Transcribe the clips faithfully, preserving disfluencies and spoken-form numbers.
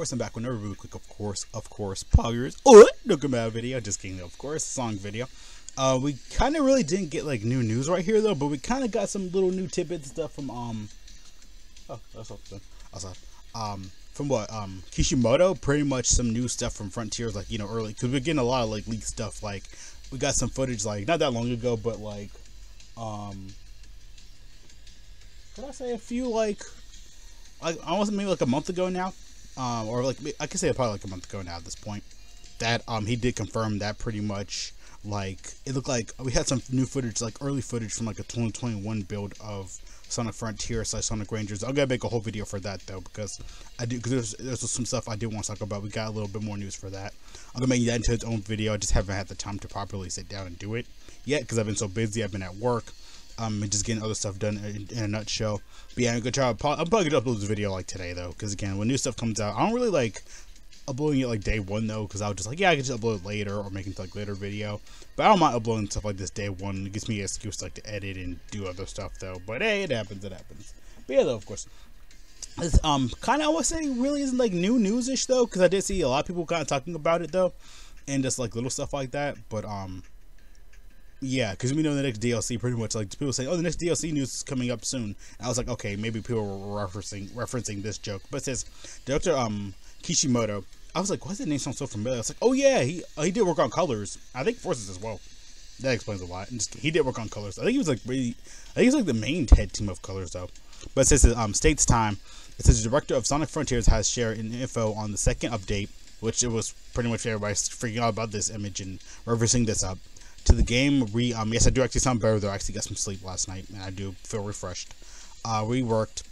course I'm back with another really quick, of course, of course, Poggers. Oh, look at my video, just kidding, of course, song video. Uh, we kind of really didn't get like new news right here though, but we kind of got some little new tidbits and stuff from um, oh, that's open. Outside. Um, from what um Kishimoto, pretty much some new stuff from Frontiers, like you know early, because we're getting a lot of like leaked stuff. Like we got some footage like not that long ago, but like um, could I say a few like like almost maybe like a month ago now, um, or like I could say probably like a month ago now at this point. That um he did confirm that pretty much. Like it looked like we had some new footage, like early footage from like a twenty twenty-one build of Sonic Frontiers, like Sonic Rangers. I'm gonna make a whole video for that though, because I do because there's there's some stuff I do want to talk about. We got a little bit more news for that. I'm gonna make that into its own video. I just haven't had the time to properly sit down and do it yet because I've been so busy. I've been at work, um, and just getting other stuff done in, in a nutshell. But yeah, I'm gonna try. I'm probably gonna upload this video like today though, because again, when new stuff comes out, I don't really like uploading it like day one though, because I was just like, yeah, I can just upload it later or make it like later video. But I don't mind uploading stuff like this day one. It gives me an excuse to, like to edit and do other stuff though. But hey, it happens, it happens. But yeah, though, of course, this um kind of I would say really isn't like new news-ish though, because I did see a lot of people kind of talking about it though, and just like little stuff like that. But um, yeah, because we know the next D L C pretty much like people say, oh, the next D L C news is coming up soon. And I was like, okay, maybe people were referencing referencing this joke, but it says Doctor um. Kishimoto. I was like, why does that name sound so familiar? I was like, oh yeah, he uh, he did work on Colors. I think Forces as well. That explains a lot. And just, he did work on Colors. I think he was like really, I think he's like the main head team of Colors though. But it says um States time. It says the director of Sonic Frontiers has shared an info on the second update, which it was pretty much everybody's freaking out about this image and reversing this up to the game. Re um yes, I do actually sound better though. I actually got some sleep last night and I do feel refreshed. Uh, reworked.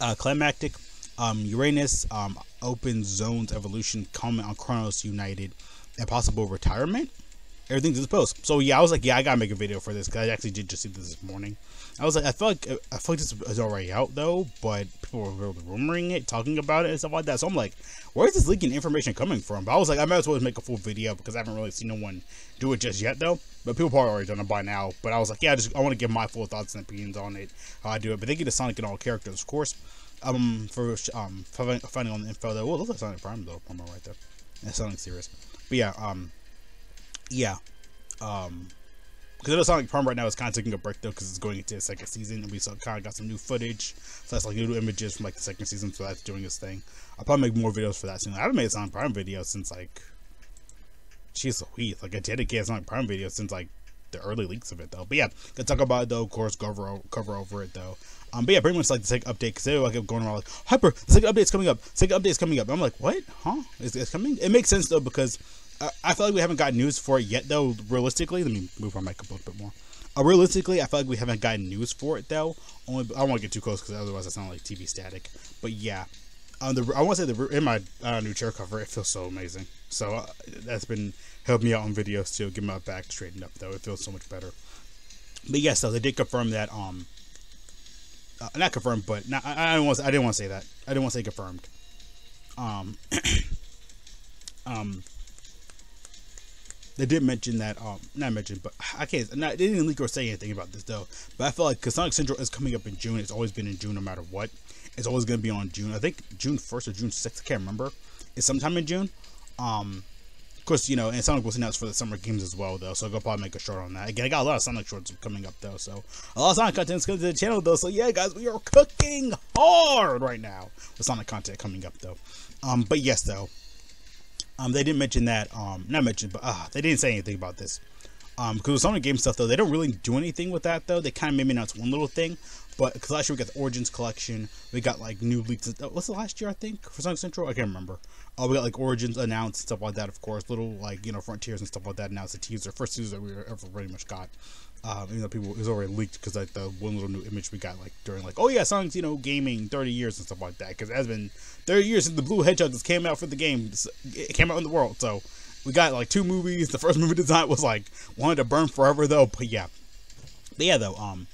Uh, climactic. Um, Uranus, um, Open Zones Evolution, comment on Kronos United, and possible retirement. Everything's in the post. So yeah, I was like, yeah, I gotta make a video for this because I actually did just see this this morning. I was like, I feel like I feel like this is already out though, but people were rumoring it, talking about it, and stuff like that. So I'm like, where is this leaking information coming from? But I was like, I might as well make a full video because I haven't really seen no one do it just yet though. But people probably already done it by now. But I was like, yeah, I just I want to give my full thoughts and opinions on it, how I do it. But they get a Sonic and all characters, of course. Um, for um, finding on the info though. Well, it looks like Sonic Prime though, promo right there. That's Sonic series. But yeah, um, yeah, um, because the Sonic Prime right now is kind of taking a break though, because it's going into the second season, and we kind of got some new footage. So that's like new images from like the second season. So that's doing its thing. I'll probably make more videos for that soon. I haven't made a Sonic Prime video since like, jeez Louise, like I dedicated Sonic Prime video since like the early leaks of it though. But yeah, gonna talk about it though. Of course, cover cover over it though. Um, but yeah, pretty much like the second update, because they were like going around like, Hyper, the second update's coming up, second update's coming up. And I'm like, what? Huh? Is it coming? It makes sense though, because I, I feel like we haven't gotten news for it yet though, realistically. Let me move my mic up a little bit more. Uh, realistically, I feel like we haven't gotten news for it though. Only, I don't want to get too close because otherwise I sound like T V static. But yeah, um, the, I want to say the in my uh, new chair cover, it feels so amazing. So uh, that's been helping me out on videos too, get my back straightened up though. It feels so much better. But yeah, so they did confirm that, um, Uh, not confirmed, but not, I, I didn't want to, I didn't want to say that. I didn't want to say confirmed. Um, um, they did mention that. Um, not mentioned, but I can't. Not, they didn't leak or say anything about this though. But I feel like because Sonic Central is coming up in June. It's always been in June, no matter what. It's always going to be on June. I think June first or June sixth. I can't remember. It's sometime in June. Um, of course, you know, and Sonic was announced for the summer games as well though, so I'll probably make a short on that. Again, I got a lot of Sonic shorts coming up though, so a lot of Sonic content's coming to the channel though, so yeah guys, we are cooking hard right now with Sonic content coming up though. Um, but yes though, um, they didn't mention that, um, not mentioned, but uh, they didn't say anything about this. Um, because with Sonic game stuff though, they don't really do anything with that though. They kind of maybe announce one little thing, but because last year we got the Origins collection, we got like new leaks. What's the last year I think for Sonic Central? I can't remember. Oh, uh, we got like Origins announced, stuff like that. Of course, little like you know Frontiers and stuff like that. Now it's a teaser, first teaser that we ever pretty much got. Um, you know, people it was already leaked because like the one little new image we got like during like oh yeah, Sonic's you know gaming thirty years and stuff like that, because it has been thirty years since the Blue Hedgehog just came out for the game. It came out in the world, so. We got like two movies. The first movie design was like wanted to burn forever though, but yeah, but yeah though. Um,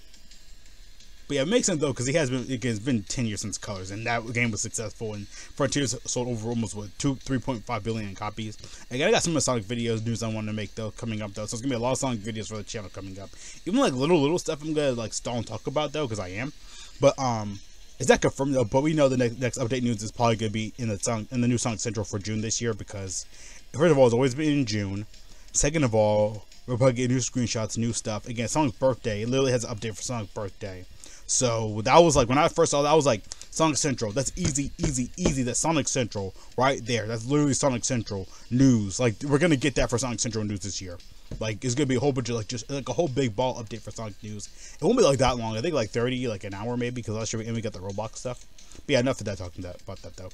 but yeah, it makes sense though because he has been. It's been ten years since Colors, and that game was successful. And Frontiers sold over almost what two, three point five billion copies. And I got some of the Sonic videos news I wanted to make though coming up though. So it's gonna be a lot of Sonic videos for the channel coming up. Even like little little stuff I'm gonna like stall and talk about though because I am. But um, It's not confirmed though, but we know the next, next update news is probably going to be in the song, in the new Sonic Central for June this year, because first of all, it's always been in June. Second of all, we're probably getting new screenshots, new stuff. Again, Sonic's birthday. It literally has an update for Sonic's birthday. So that was like, when I first saw that, I was like, Sonic Central. That's easy, easy, easy. That's Sonic Central right there. That's literally Sonic Central news. Like, we're going to get that for Sonic Central news this year. Like, it's going to be a whole bunch of, like, just, like, a whole big ball update for Sonic news. It won't be, like, that long. I think, like, thirty, like, an hour maybe, because last year we, and we got the Roblox stuff. But, yeah, enough of that talking that, about that, though.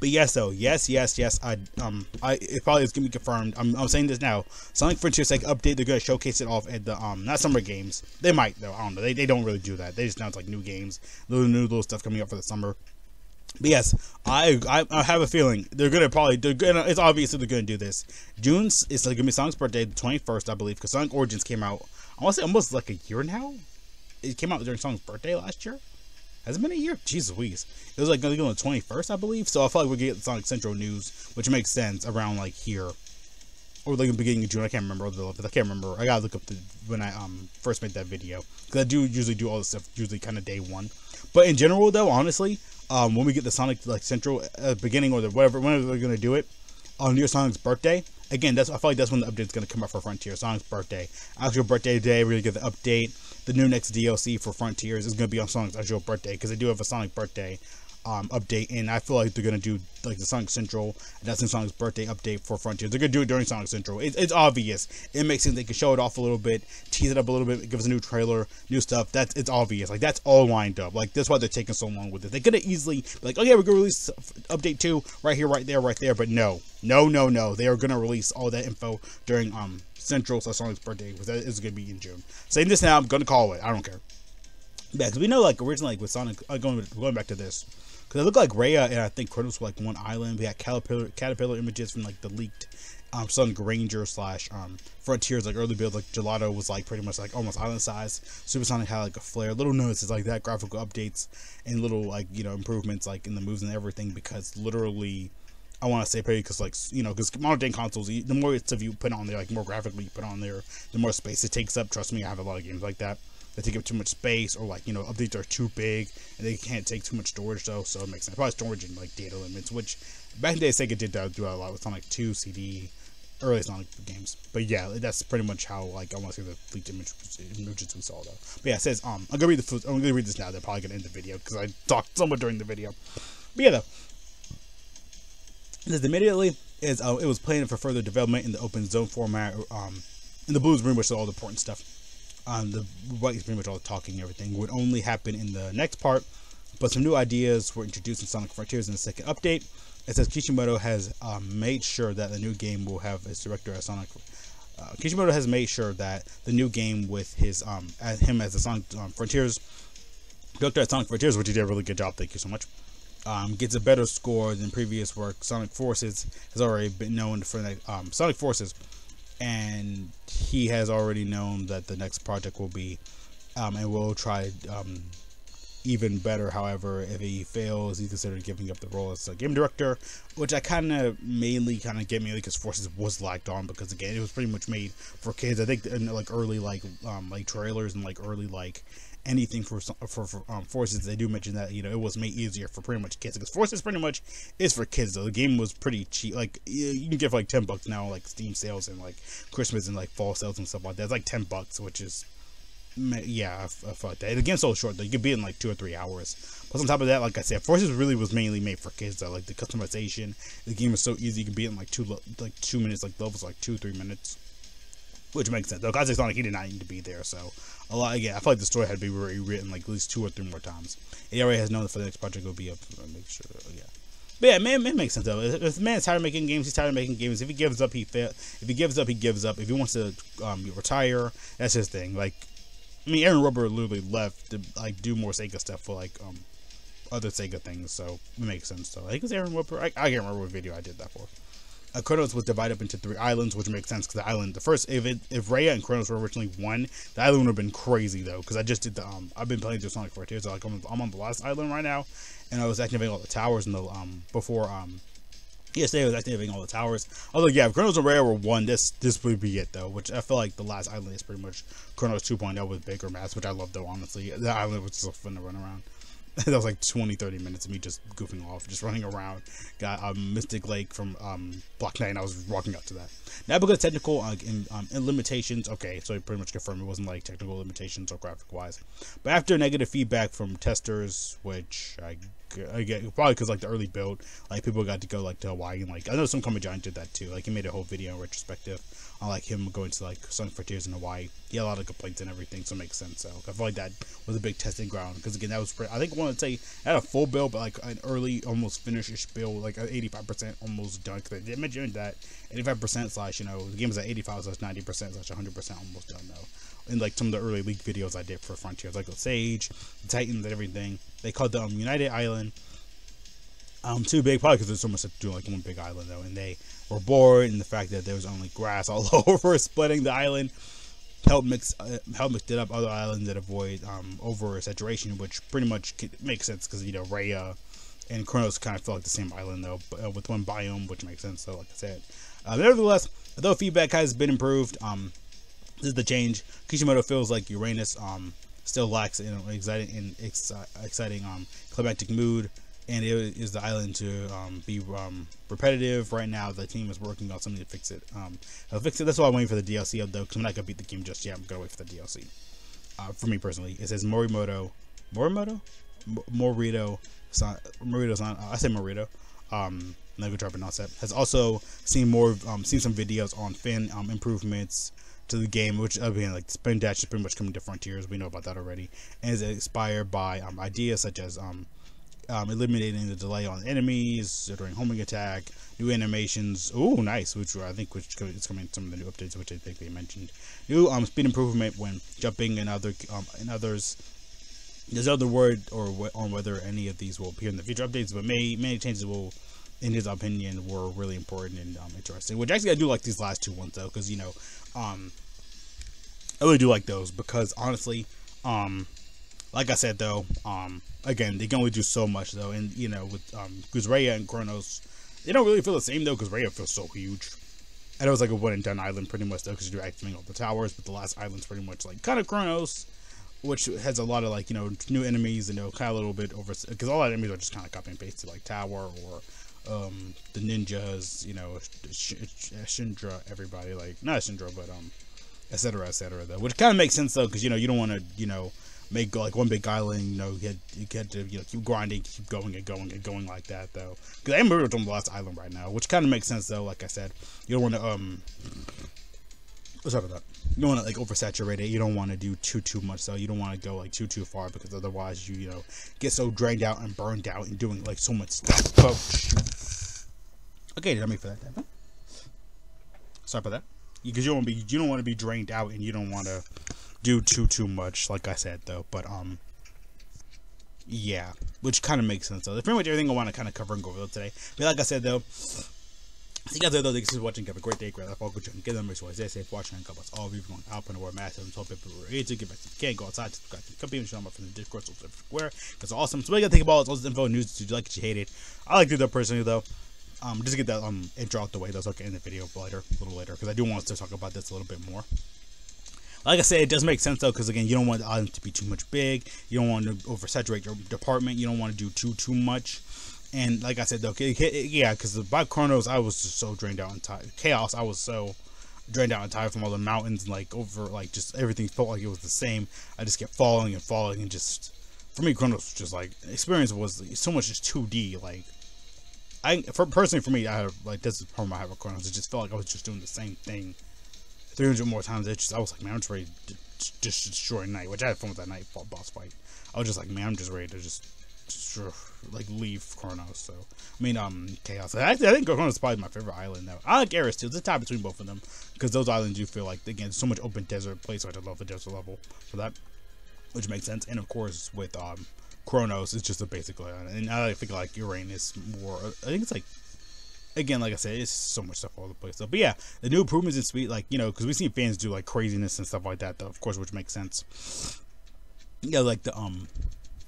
But, yes, though. Yes, yes, yes. I, um, I, it probably is going to be confirmed. I'm, I'm saying this now. Sonic Frontiers, like, update, they're going to showcase it off at the, um, not summer games. They might, though. I don't know. They, they don't really do that. They just announce, like, new games. Little, new little stuff coming up for the summer. But yes, I, I I have a feeling they're gonna probably they're gonna it's obvious that they're gonna do this. June's it's like gonna be Sonic's birthday, the twenty first, I believe, because Sonic Origins came out. I want to say almost like a year now. It came out during Sonic's birthday last year. Has it been a year? Jesus, Louise. It was like gonna go on the twenty first, I believe. So I feel like we get the Sonic Central news, which makes sense around like here, or like the beginning of June. I can't remember. I can't remember. I gotta look up the, when I um first made that video, because I do usually do all this stuff usually kind of day one. But in general, though, honestly. Um, when we get the Sonic like Central uh, beginning or the whatever, whenever they're gonna do it on New Sonic's birthday, again, that's I feel like that's when the update's gonna come out for Frontier. Sonic's birthday, actual birthday day, we're gonna get the update. The new next D L C for Frontiers is gonna be on Sonic's actual birthday, because they do have a Sonic birthday um, update, and I feel like they're gonna do like the Sonic Central. And that's in Sonic's birthday update for Frontiers. They're gonna do it during Sonic Central. It, it's obvious. It makes sense. They can show it off a little bit, tease it up a little bit, give us a new trailer, new stuff. That's it's obvious. Like that's all lined up. Like that's why they're taking so long with it. They could have easily be like, oh yeah, we're gonna release update two right here, right there, right there. But no, no, no, no. They are gonna release all that info during um Central slash Sonic's birthday, which is gonna be in June. Saying this now, I'm gonna call it. I don't care. Yeah, because we know like originally like, with Sonic uh, going going back to this. Because it looked like Rhea and I think Kronos were like one island. We had caterpillar, caterpillar images from like the leaked um, Sonic Rangers slash um, Frontiers, like early builds. Like Gelato was like pretty much like almost island size. Supersonic had like a flare. Little notices like that, graphical updates and little like, you know, improvements like in the moves and everything. Because literally, I want to say pretty because like, you know, because modern day consoles, the more stuff you put on there, like more graphically you put on there, the more space it takes up. Trust me, I have a lot of games like that. They take up too much space, or like, you know, updates are too big and they can't take too much storage though, so it makes sense. Probably storage and like data limits, which back in the day Sega did that, do that a lot with Sonic two, C D, early Sonic games. But yeah, that's pretty much how like I want to say the fleet image images we saw though. But yeah, it says um I'm gonna read the I'm gonna read this now. They're probably gonna end the video because I talked somewhat during the video. But yeah, though. It says immediately is uh, it was planned for further development in the open zone format, um in the Blues room, which is all the important stuff. Um, the white is pretty much all the talking and everything would only happen in the next part, but some new ideas were introduced in Sonic Frontiers in the second update. It says Kishimoto has um, made sure that the new game will have his director as Sonic. Uh, Kishimoto has made sure that the new game with his um as him as the Sonic um, Frontiers director at Sonic Frontiers, which he did a really good job. Thank you so much. Um, gets a better score than previous work. Sonic Forces has already been known for the um, Sonic Forces. And he has already known that the next project will be, um, and will try um, even better. However, if he fails, he considered giving up the role as a game director, which I kind of mainly kind of get me because Forces was lagged on because again it was pretty much made for kids. I think in, like early like um, like trailers and like early like anything for for, for um, Forces, they do mention that, you know, it was made easier for pretty much kids because Forces pretty much is for kids though. The game was pretty cheap, like you can get for like ten bucks now, like Steam sales and like Christmas and like fall sales and stuff like that. It's like ten bucks, which is yeah, I, I thought that the game's so short though. You could be in like two or three hours. Plus on top of that, like I said, Forces really was mainly made for kids though. Like the customization, the game is so easy. You can be in like two like two minutes, like levels like two three minutes. Which makes sense, though, because Sonic, he did not need to be there, so, a lot, again, I feel like the story had to be rewritten, like, at least two or three more times. He already has known that for the next project will be up, make sure, yeah. But yeah, man, it makes sense, though. If, if the man's tired of making games, he's tired of making games. If he gives up, he fail. If he gives up, he gives up. If he wants to, um, retire, that's his thing. Like, I mean, Aaron Robert literally left to, like, do more Sega stuff for, like, um, other Sega things, so, it makes sense, though. I think it was Aaron Robert, I, I can't remember what video I did that for. Uh, Kronos was divided up into three islands, which makes sense because the island, the first, if it, if Rhea and Kronos were originally one, the island would have been crazy though. Because I just did the, um, I've been playing through Sonic Frontiers, so like I'm, I'm on the last island right now, and I was activating all the towers in the, um, before, um, yesterday I was activating all the towers. Although, yeah, if Kronos and Rhea were one, this, this would be it though, which I feel like the last island is pretty much Kronos two point oh with Baker Mass, which I love though, honestly. The island was just fun to run around. That was like twenty, thirty minutes of me just goofing off, just running around. Got um, Mystic Lake from um, Block nine. I was walking up to that. Now because of technical uh, in, um, in limitations, okay, so I pretty much confirmed it wasn't like technical limitations or graphic-wise. But after negative feedback from testers, which I, I get probably because like the early build, like people got to go like to Hawaii and like I know some Common Giant did that too. Like he made a whole video in retrospective on like him going to like Sonic Frontiers in Hawaii. He had a lot of complaints and everything, so it makes sense. So I feel like that was a big testing ground because again that was pretty, I think one. I'd say I had a full build, but like an early, almost finished build, like an eighty-five percent almost done. Cause I did mention that eighty-five percent slash, you know, the game is at eighty-five slash ninety percent slash one hundred percent almost done though. And like some of the early leak videos I did for Frontiers, like with Sage, the Titans, and everything. They called the um, United Island um too big, probably because there's so much to do, like one big island though. And they were bored, and the fact that there was only grass all over, splitting the island. Help mix, uh, help mix it up other islands that avoid um, over saturation, which pretty much makes sense because you know Rhea and Kronos kind of feel like the same island though, but, uh, with one biome, which makes sense. So, like I said, uh, nevertheless, although feedback has been improved, um, this is the change. Kishimoto feels like Ouranos um still lacks an exciting, an ex exciting um climactic mood. And it is the island to um, be um, repetitive. Right now, the team is working on something to fix it. Um, I'll fix it. That's why I'm waiting for the D L C, though, because I'm not going to beat the game just yet. I'm going to wait for the D L C. Uh, for me, personally. It says Morimoto. Morimoto? M Morito. San Morito's not... Uh, I say Morito. Um, I'm not going to try to pronounce that. Has also seen more... Um, seen some videos on Finn um, improvements to the game, which, again, like, Spin Dash is pretty much coming to Frontiers. We know about that already. And is inspired by um, ideas such as... Um, Um, eliminating the delay on enemies during homing attack, new animations. Oh, nice! Which I think which is coming in some of the new updates, which I think they mentioned. New um speed improvement when jumping and other um and others. There's other word or wh on whether any of these will appear in the future updates, but many many changes will, in his opinion, were really important and um interesting. Which actually I do like these last two ones though, because you know, um, I really do like those because honestly, um. Like I said, though, um, again, they can only do so much, though, and, you know, with, um, because Rhea and Kronos, they don't really feel the same, though, because Rhea feels so huge. And it was, like, a one-and-done island, pretty much, though, because you're activating all the towers, but the last island's pretty much, like, kind of Kronos, which has a lot of, like, you know, new enemies, you know, kind of a little bit over, because all that enemies are just kind of copy and pasted, like, tower, or, um, the ninjas, you know, Sh Sh Shindra, everybody, like, not Shindra, but, um, et cetera, et cetera, though, which kind of makes sense, though, because, you know, you don't want to, you know, make like one big island, you know, you had, you had to, you know, keep grinding, keep going and going and going like that, though. Because I am on the last island right now, which kind of makes sense, though, like I said. You don't want to, um, what's up with that? You don't want to, like, oversaturate it. You don't want to do too, too much, though. You don't want to go, like, too, too far, because otherwise you, you know, get so drained out and burned out and doing, like, so much stuff. Oh, okay, did I make for that? Huh? Sorry about that. Because you don't want to be, you don't want to be drained out and you don't want to do too too much, like I said, though. But um yeah, which kind of makes sense, though. That's pretty much everything I want to kind of cover and go over today. But like I said, though, see you guys later, though. Thanks for watching. Have a great day, great life, all good drinking, get them rich, stay safe, watch and God bless all of you. Going out and wear masks and hope people are to get back to the can, go outside, subscribe to the company, and show them up from the Discord, so everywhere. That's awesome. So what do you think about all this info and news? Did you like it? You hate it? I like it though personally, though. Um, just to get that um intro out the way, though, so I can end the video later, a little later, because I do want to talk about this a little bit more. Like I said, it does make sense, though, because, again, you don't want the island to be too much big. You don't want to oversaturate your department. You don't want to do too, too much. And, like I said, though, it, it, yeah, because by Kronos, I was just so drained out and tired. Chaos, I was so drained out and tired from all the mountains and, like, over, like, just everything felt like it was the same. I just kept falling and falling and just, for me, Kronos was just, like, experience was so much just two D, like. I, for, personally, for me, I have, like, this is the problem I have with Kronos. It just felt like I was just doing the same thing three hundred more times. It's just, I was like, man, I'm just ready to just destroy Night, which I had fun with that Night boss fight. I was just like, man, I'm just ready to just, just like, leave Kronos. So, I mean, um, Chaos. I, I think Kronos is probably my favorite island, though. I like Eris, too. It's a tie between both of them, because those islands do feel like, again, so much open desert place, so I love the desert level for that, which makes sense. And, of course, with, um, Kronos, it's just a basic island. And I think, like, Uranus more, I think it's, like, again, like I said, it's so much stuff all over the place, though. But yeah, the new improvements in speed, like, you know, because we've seen fans do, like, craziness and stuff like that, though, of course, which makes sense. Yeah, like, the, um,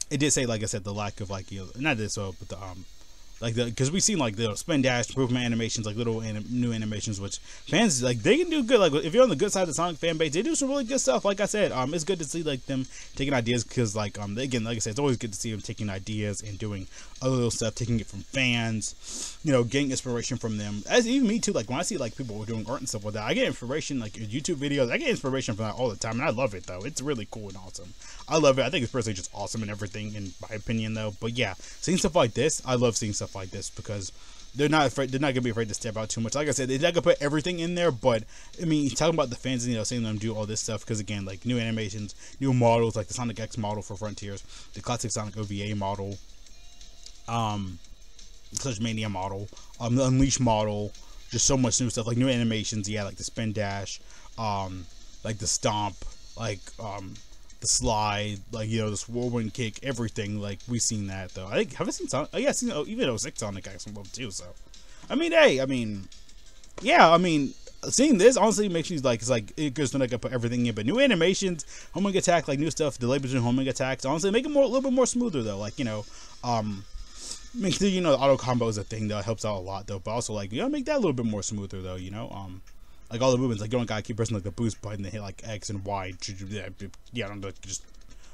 it did say, like I said, the lack of, like, you know, not this, well, but the, um, like the because we've seen like the spin dash improvement animations, like little anim new animations, which fans like they can do good. Like if you're on the good side of the Sonic fan base, they do some really good stuff. Like I said, um, it's good to see like them taking ideas because like um they, again, like I said, it's always good to see them taking ideas and doing other little stuff, taking it from fans, you know, getting inspiration from them. As even me too, like when I see like people doing art and stuff like that, I get inspiration like in YouTube videos. I get inspiration from that all the time, and I love it though. It's really cool and awesome. I love it. I think it's personally just awesome and everything in my opinion though. But yeah, seeing stuff like this, I love seeing stuff like this because they're not afraid, they're not gonna be afraid to step out too much. Like I said, they're not gonna put everything in there, but I mean, talking about the fans, you know, seeing them do all this stuff because again, like new animations, new models, like the Sonic X model for Frontiers, the classic Sonic O V A model, um, Clutch Mania model, um, the Unleash model, just so much new stuff, like new animations. Yeah, like the spin dash, um, like the stomp, like um. the slide, like, you know, this whirlwind kick, everything, like, we've seen that, though. I think, have I seen Sonic? Oh, yeah, I've seen, oh, even oh six Sonic Action Level two, so. I mean, hey, I mean, yeah, I mean, seeing this, honestly, makes you, like, it's like, it goes to, like, I put everything in, but new animations, homing attack, like, new stuff, delay between homing attacks, honestly, make it more, a little bit more smoother, though, like, you know, um, make sure, you know, the auto combo is a thing, that helps out a lot, though, but also, like, you know, make that a little bit more smoother, though, you know, um, like all the movements, like you don't gotta keep pressing like the boost button to hit like X and Y. Yeah, I don't know, just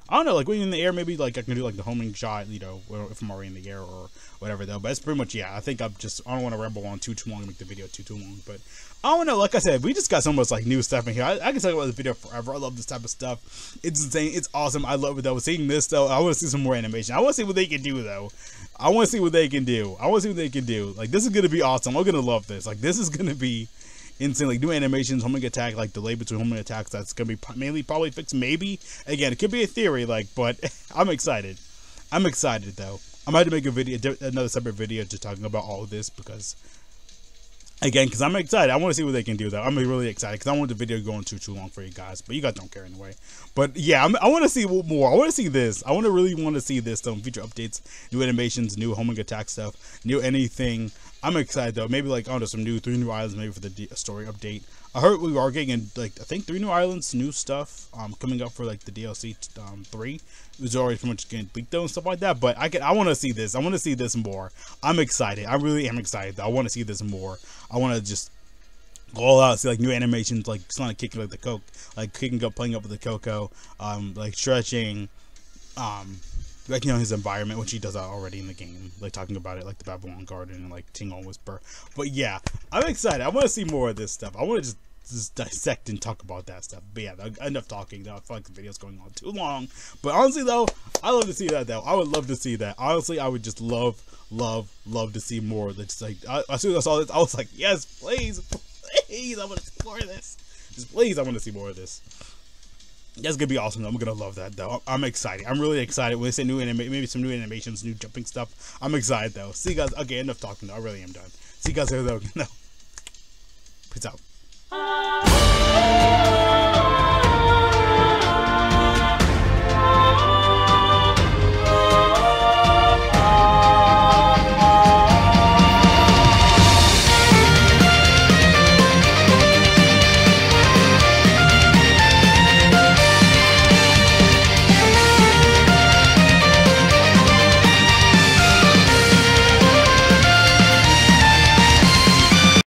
I don't know, like when you're in the air, maybe like I can do like the homing shot, you know, if I'm already in the air or whatever though. But that's pretty much yeah. I think I'm just I don't want to ramble on too too long to make the video too too long. But I don't know, like I said, we just got so much like new stuff in here. I, I can talk about this video forever. I love this type of stuff. It's insane. It's awesome. I love it though. Seeing this though, I want to see some more animation. I want to see what they can do though. I want to see what they can do. I want to see what they can do. Like this is gonna be awesome. I'm gonna love this. Like this is gonna be. Insane, like new animations, homing attack, like delay between homing attacks. That's gonna be mainly probably fixed. Maybe again, it could be a theory, like, but I'm excited. I'm excited though. I'm about to make a video, another separate video, just talking about all of this because, again, because I'm excited. I want to see what they can do though. I'm really excited because I don't want the video going too too long for you guys, but you guys don't care anyway. But yeah, I'm, I want to see more. I want to see this. I want to really want to see this though. Future updates, new animations, new homing attack stuff, new anything. I'm excited though. Maybe like I don't know some new three new islands maybe for the D story update. I heard we are getting like I think three new islands, new stuff um coming up for like the D L C um three. It was already pretty much getting leaked though and stuff like that. But I can I want to see this. I want to see this more. I'm excited. I really am excited. Though. I want to see this more. I want to just go all out, see like new animations like Sonic kicking like the coke, like kicking up, playing up with the Coco, um like stretching, um. Like, you know, his environment, which he does already in the game. Like, talking about it, like the Babylon Garden and, like, Tingle and Whisper. But, yeah, I'm excited. I want to see more of this stuff. I want to just, just dissect and talk about that stuff. But, yeah, enough talking, though. I feel like the video's going on too long. But, honestly, though, I love to see that, though. I would love to see that. Honestly, I would just love, love, love to see more. Just, like, I, as soon as I saw this, I was like, yes, please, please, I want to explore this. Just, please, I want to see more of this. That's gonna be awesome though. I'm gonna love that though. I'm excited. I'm really excited. When they say new anima maybe some new animations, new jumping stuff. I'm excited though. See you guys. Okay, enough talking though. I really am done. See you guys here though. No. Peace out.